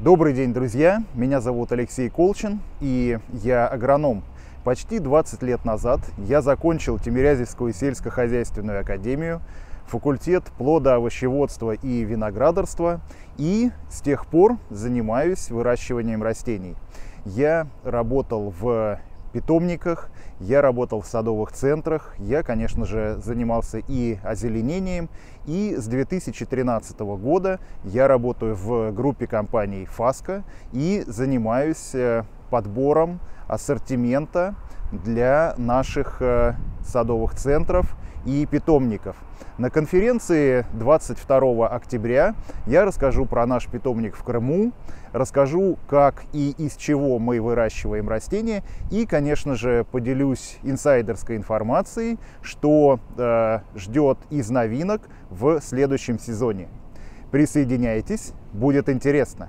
Добрый день, друзья! Меня зовут Алексей Колчин, и я агроном. Почти 20 лет назад я закончил Тимирязевскую сельскохозяйственную академию, факультет плодоовощеводства и виноградарства, и с тех пор занимаюсь выращиванием растений. Я работал в питомниках, я работал в садовых центрах, я, конечно же, занимался и озеленением, и с 2013 года я работаю в группе компаний «Фаско» и занимаюсь подбором ассортимента для наших садовых центров и питомников. На конференции 22 октября я расскажу про наш питомник в Крыму, расскажу, как и из чего мы выращиваем растения, и, конечно же, поделюсь инсайдерской информацией, что ждет из новинок в следующем сезоне. Присоединяйтесь, будет интересно!